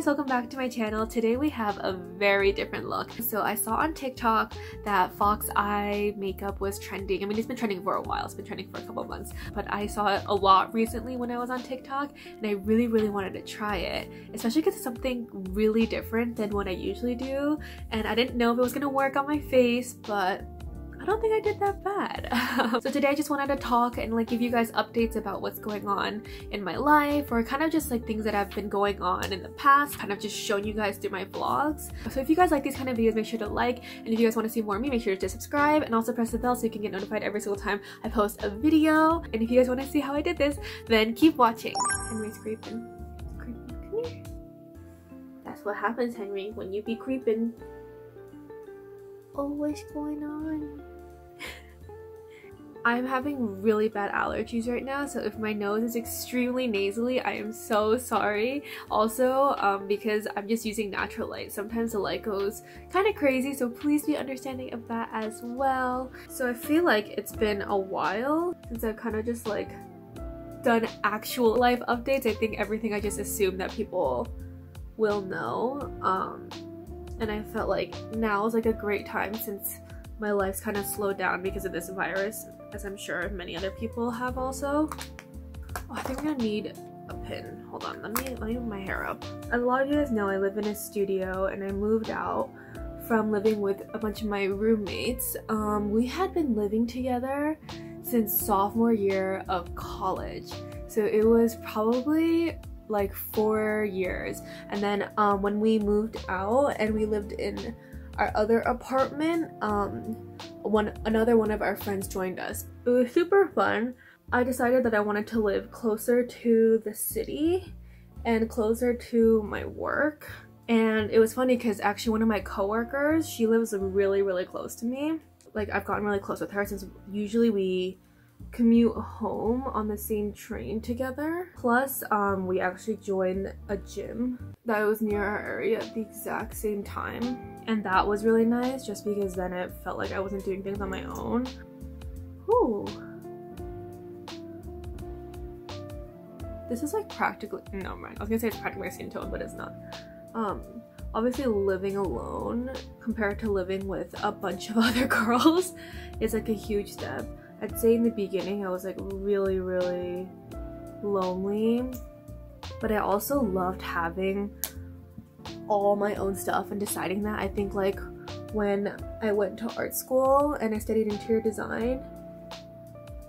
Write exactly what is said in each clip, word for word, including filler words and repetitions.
guys, welcome back to my channel. Today we have a very different look. So I saw on TikTok that fox eye makeup was trending. I mean, it's been trending for a while. It's been trending for a couple of months, but I saw it a lot recently when I was on TikTok and I really, really wanted to try it, especially because it's something really different than what I usually do. And I didn't know if it was going to work on my face, but I don't think I did that bad. So today I just wanted to talk and like give you guys updates about what's going on in my life, or kind of just like things that have been going on in the past, kind of just shown you guys through my vlogs. So if you guys like these kind of videos, make sure to like, and if you guys want to see more of me, make sure to subscribe and also press the bell so you can get notified every single time I post a video. And if you guys want to see how I did this, then keep watching. Henri's creeping. Creeping. Come here. That's what happens, Henri, when you be creeping. Oh, what's going on? I'm having really bad allergies right now, so if my nose is extremely nasally, I am so sorry. Also, um, because I'm just using natural light, sometimes the light goes kind of crazy, so please be understanding of that as well. So I feel like it's been a while since I've kind of just like done actual life updates. I think everything I just assume that people will know, um, and I felt like now is like a great time since my life's kind of slowed down because of this virus, as I'm sure many other people have also. Oh, I think I'm gonna need a pin. Hold on, let me, let me move my hair up. As a lot of you guys know, I live in a studio and I moved out from living with a bunch of my roommates. Um, we had been living together since sophomore year of college. So it was probably like four years. And then um, when we moved out and we lived in our other apartment, um, one another one of our friends joined us. It was super fun. I decided that I wanted to live closer to the city and closer to my work. And it was funny because actually one of my coworkers, she lives really, really close to me. Like, I've gotten really close with her since usually we commute home on the same train together. Plus, um, we actually joined a gym that was near our area at the exact same time. And that was really nice just because then it felt like I wasn't doing things on my own. Whew. This is like practically, no, mind. I was gonna say it's practically my skin tone, but it's not. Um, obviously living alone compared to living with a bunch of other girls is like a huge step. I'd say in the beginning I was like really, really lonely, but I also loved having all my own stuff and deciding that. I think like when I went to art school and I studied interior design,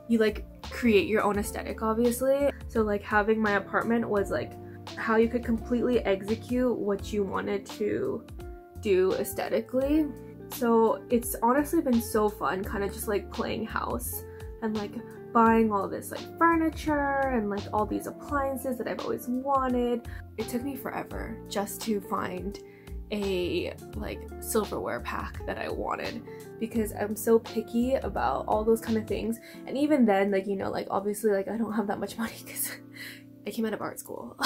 you like create your own aesthetic, obviously. So like having my apartment was like how you could completely execute what you wanted to do aesthetically. So it's honestly been so fun kind of just like playing house and like buying all this like furniture and like all these appliances that I've always wanted. It took me forever just to find a like silverware pack that I wanted because I'm so picky about all those kind of things. And even then, like, you know, like obviously like I don't have that much money because I came out of art school.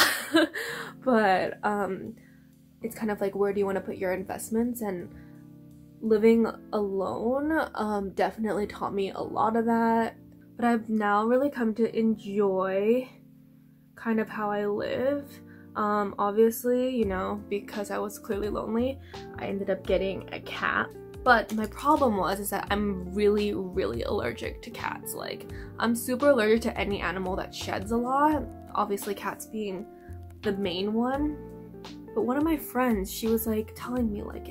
But um, it's kind of like, where do you want to put your investments? And living alone um, definitely taught me a lot of that, but I've now really come to enjoy kind of how I live. Um, obviously, you know, because I was clearly lonely, I ended up getting a cat. But my problem was is that I'm really, really allergic to cats. Like, I'm super allergic to any animal that sheds a lot, obviously cats being the main one. But one of my friends, she was like telling me like,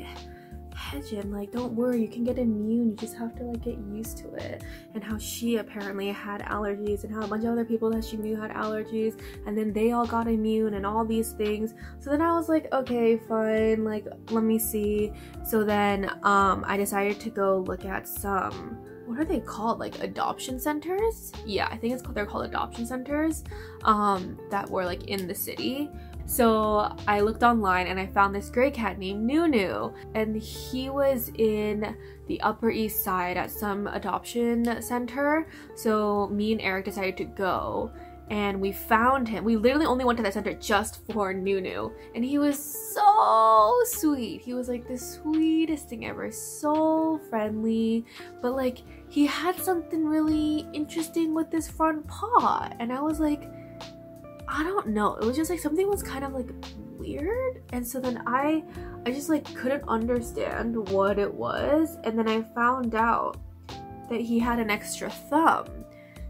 Haejin, like, don't worry, you can get immune, you just have to like get used to it. And how she apparently had allergies and how a bunch of other people that she knew had allergies, and then they all got immune and all these things. So then I was like, okay, fine, like let me see. So then um I decided to go look at some, what are they called, like adoption centers? Yeah, I think it's called, they're called adoption centers, um that were like in the city. So I looked online and I found this gray cat named Nunu, and he was in the Upper East Side at some adoption center. So me and Eric decided to go and we found him. We literally only went to that center just for Nunu, and he was so sweet. He was like the sweetest thing ever, so friendly, but like he had something really interesting with his front paw, and I was like, I don't know, it was just like something was kind of like weird, and so then I I just like couldn't understand what it was, and then I found out that he had an extra thumb.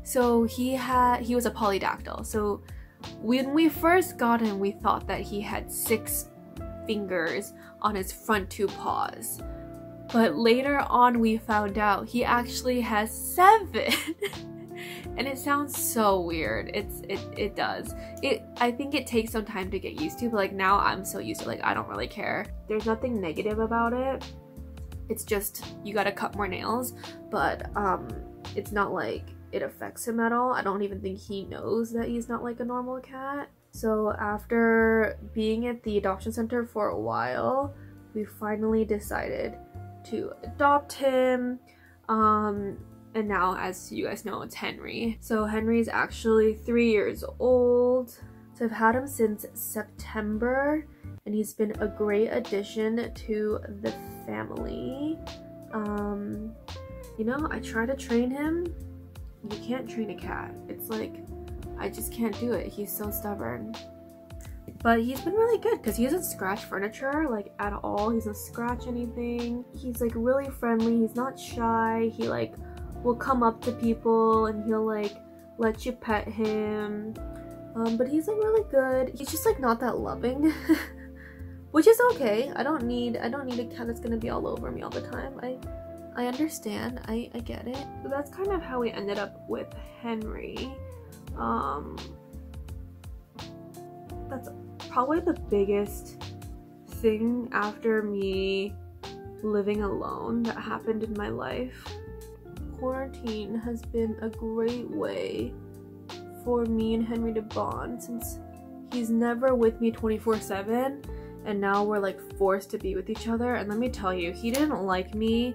So he had he was a polydactyl. So when we first got him, we thought that he had six fingers on his front two paws. But later on we found out he actually has seven. And it sounds so weird. It's it it does. It I think it takes some time to get used to, but like now I'm so used to, like, I don't really care. There's nothing negative about it. It's just you gotta cut more nails, but um it's not like it affects him at all. I don't even think he knows that he's not like a normal cat. So after being at the adoption center for a while, we finally decided to adopt him. Um And now, as you guys know, it's Henri. So Henri's actually three years old. So I've had him since September, and he's been a great addition to the family. Um, you know, I try to train him. You can't train a cat. It's like, I just can't do it. He's so stubborn. But he's been really good because he doesn't scratch furniture like at all. He doesn't scratch anything. He's like really friendly. He's not shy. He like will come up to people and he'll like let you pet him, um, but he's like really good. He's just like not that loving, which is okay. I don't need I don't need a cat that's gonna be all over me all the time. I I understand. I I get it. So that's kind of how we ended up with Henri. Um, that's probably the biggest thing after me living alone that happened in my life. Quarantine has been a great way for me and Henri to bond, since he's never with me twenty-four seven and now we're like forced to be with each other. And let me tell you, he didn't like me.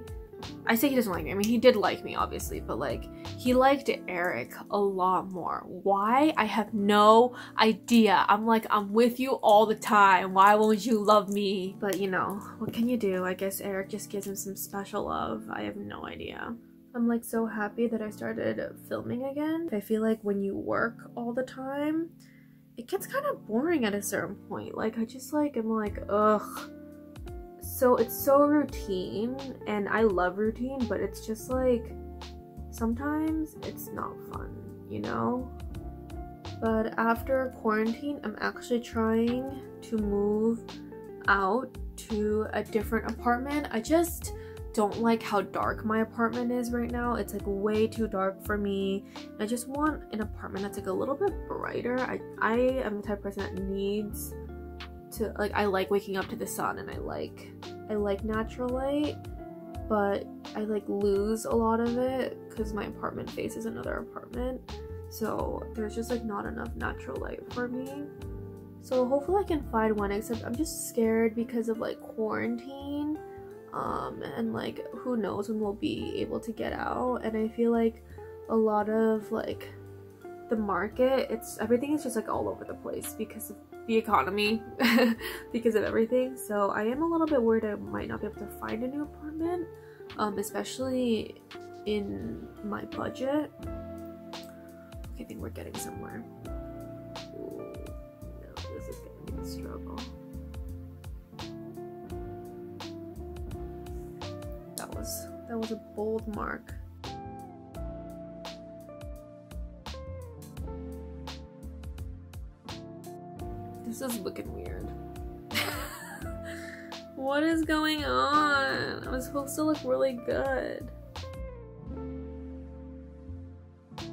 I say he doesn't like me, I mean he did like me obviously, but like he liked Eric a lot more. Why? I have no idea. I'm like, I'm with you all the time, why won't you love me? But you know, what can you do? I guess Eric just gives him some special love. I have no idea. I'm like so happy that I started filming again. I feel like when you work all the time, it gets kind of boring at a certain point. Like I just like, I'm like, ugh. So it's so routine, and I love routine, but it's just like, sometimes it's not fun, you know? But after quarantine, I'm actually trying to move out to a different apartment. I just don't like how dark my apartment is right now. It's like way too dark for me. I just want an apartment that's like a little bit brighter. I, I am the type of person that needs to, like, I like waking up to the sun, and I like I like natural light, but I like lose a lot of it because my apartment faces another apartment, so there's just like not enough natural light for me. So hopefully I can find one, except I'm just scared because of like quarantine. Um, and like who knows when we'll be able to get out. And I feel like a lot of like the market, it's everything is just like all over the place because of the economy, because of everything. So I am a little bit worried I might not be able to find a new apartment, um, especially in my budget. Okay, I think we're getting somewhere. Ooh, no, this is gonna be a struggle. That was a bold mark. This is looking weird. What is going on? I was supposed to look really good. I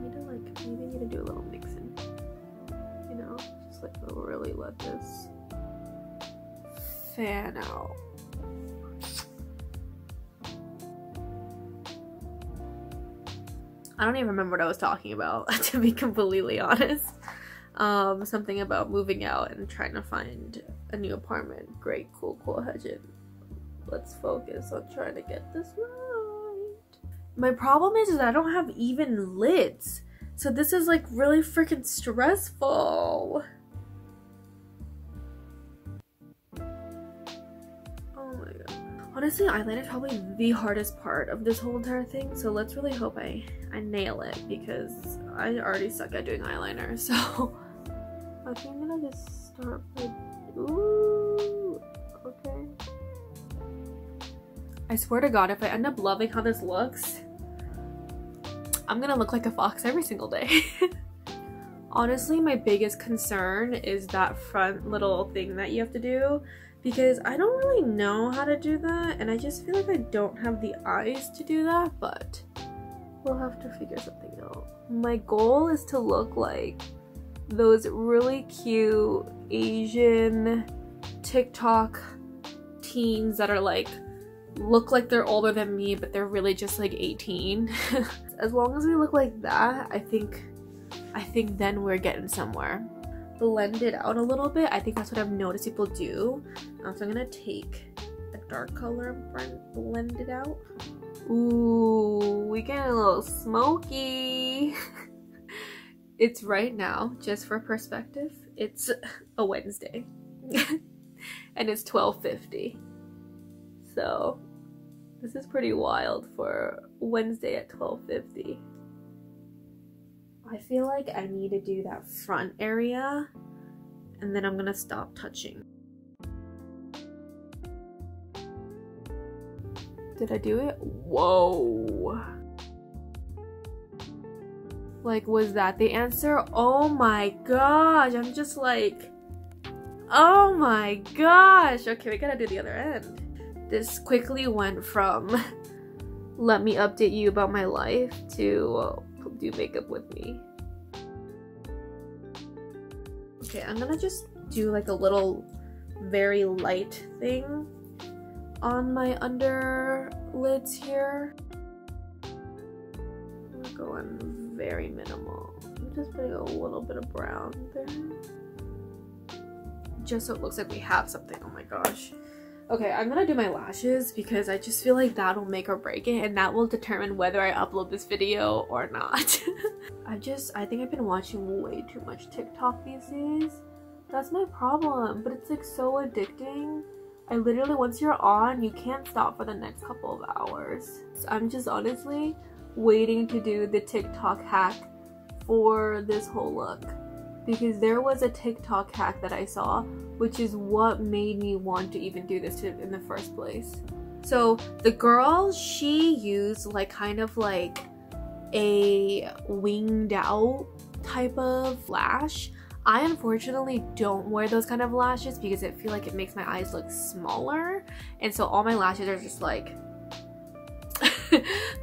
need to like, maybe I need to do a little mixing. You know, just like really let this fan out. I don't even remember what I was talking about, to be completely honest. Um, something about moving out and trying to find a new apartment. Great, cool, cool, Haejin. Let's focus on trying to get this right. My problem is, is I don't have even lids. So this is like really freaking stressful. Honestly, eyeliner is probably the hardest part of this whole entire thing, so let's really hope I, I nail it, because I already suck at doing eyeliner, so Okay, I'm gonna just start with, ooh, okay. I swear to God, if I end up loving how this looks, I'm gonna look like a fox every single day. Honestly, my biggest concern is that front little thing that you have to do, because I don't really know how to do that, and I just feel like I don't have the eyes to do that, but we'll have to figure something out. My goal is to look like those really cute Asian TikTok teens that are like, look like they're older than me, but they're really just like eighteen. As long as we look like that, I think, I think then we're getting somewhere. Blend it out a little bit. I think that's what I've noticed people do. Um, so I'm gonna take a dark color and blend it out. Ooh, we get a little smoky. It's right now, just for perspective, it's a Wednesday, and it's twelve fifty. So this is pretty wild for Wednesday at twelve fifty. I feel like I need to do that front area, and then I'm gonna stop touching. Did I do it? Whoa. Like, was that the answer? Oh my gosh, I'm just like, oh my gosh. Okay, we gotta do the other end. This quickly went from let me update you about my life to uh, do makeup with me. Okay, I'm gonna just do like a little very light thing on my under lids here. I'm gonna go on very minimal. I'm just putting a little bit of brown there, just so it looks like we have something. Oh my gosh. Okay, I'm gonna do my lashes because I just feel like that'll make or break it, and that will determine whether I upload this video or not. I just, I think I've been watching way too much TikTok these days. That's my problem, but it's like so addicting. I literally, once you're on, you can't stop for the next couple of hours. So I'm just honestly waiting to do the TikTok hack for this whole look, because there was a TikTok hack that I saw, which is what made me want to even do this in the first place. So the girl, she used like kind of like a winged out type of lash. I unfortunately don't wear those kind of lashes because I feel like it makes my eyes look smaller, and so all my lashes are just like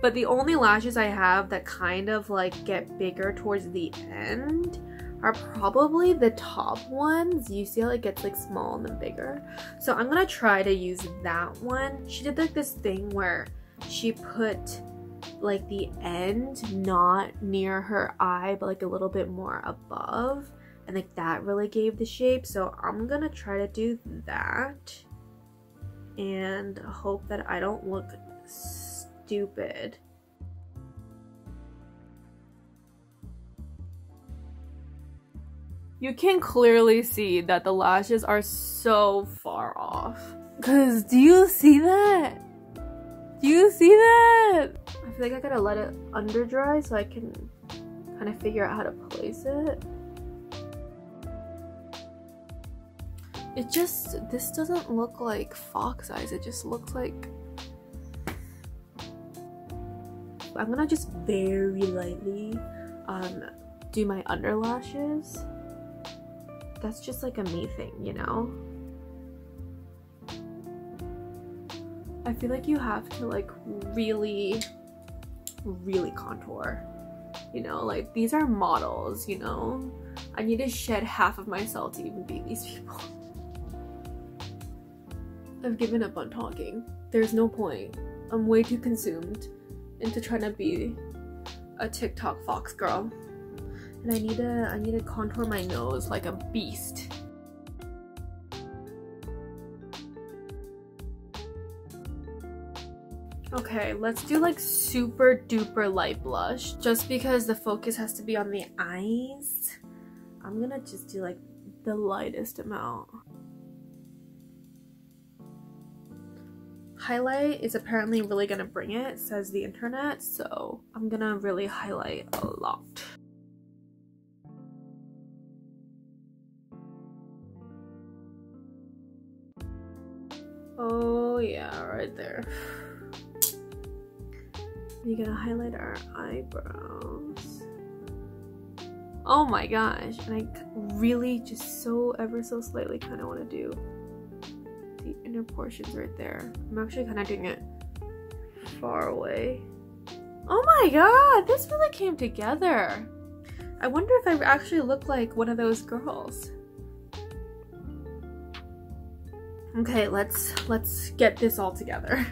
but the only lashes I have that kind of like get bigger towards the end are probably the top ones. You see how it gets like small and then bigger? So I'm gonna try to use that one. She did like this thing where she put like the end not near her eye but like a little bit more above, and like that really gave the shape. So I'm gonna try to do that and hope that I don't look stupid. You can clearly see that the lashes are so far off. Cause do you see that? Do you see that? I feel like I gotta let it under dry so I can kind of figure out how to place it. It just, this doesn't look like fox eyes, it just looks like... I'm gonna just very lightly um, do my under lashes. That's just like a me thing, you know? I feel like you have to like really, really contour. You know, like these are models, you know? I need to shed half of myself to even be these people. I've given up on talking. There's no point. I'm way too consumed into trying to be a TikTok fox girl. And I need to I need to contour my nose like a beast. Okay, let's do like super duper light blush. Just because the focus has to be on the eyes, I'm gonna just do like the lightest amount. Highlight is apparently really gonna bring it, says the internet, so I'm gonna really highlight a lot. Oh yeah, right there. We're gonna highlight our eyebrows. Oh my gosh, and I really just so ever so slightly kind of want to do the inner portions right there. I'm actually kind of doing it far away. Oh my god, this really came together. I wonder if I actually look like one of those girls. Okay, let's let's get this all together.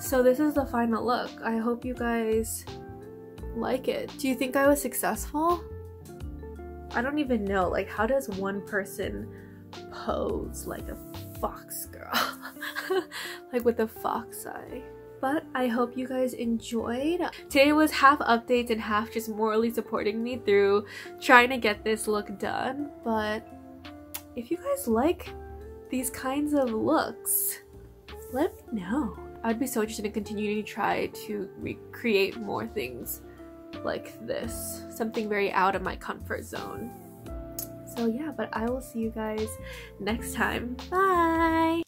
So this is the final look. I hope you guys like it. Do you think I was successful? I don't even know, like, how does one person pose like a fox girl? Like with a fox eye. But I hope you guys enjoyed. Today was half updates and half just morally supporting me through trying to get this look done. But if you guys like these kinds of looks, let me know. I'd be so interested in continuing to try to recreate more things like this. Something very out of my comfort zone. So yeah, but I will see you guys next time. Bye!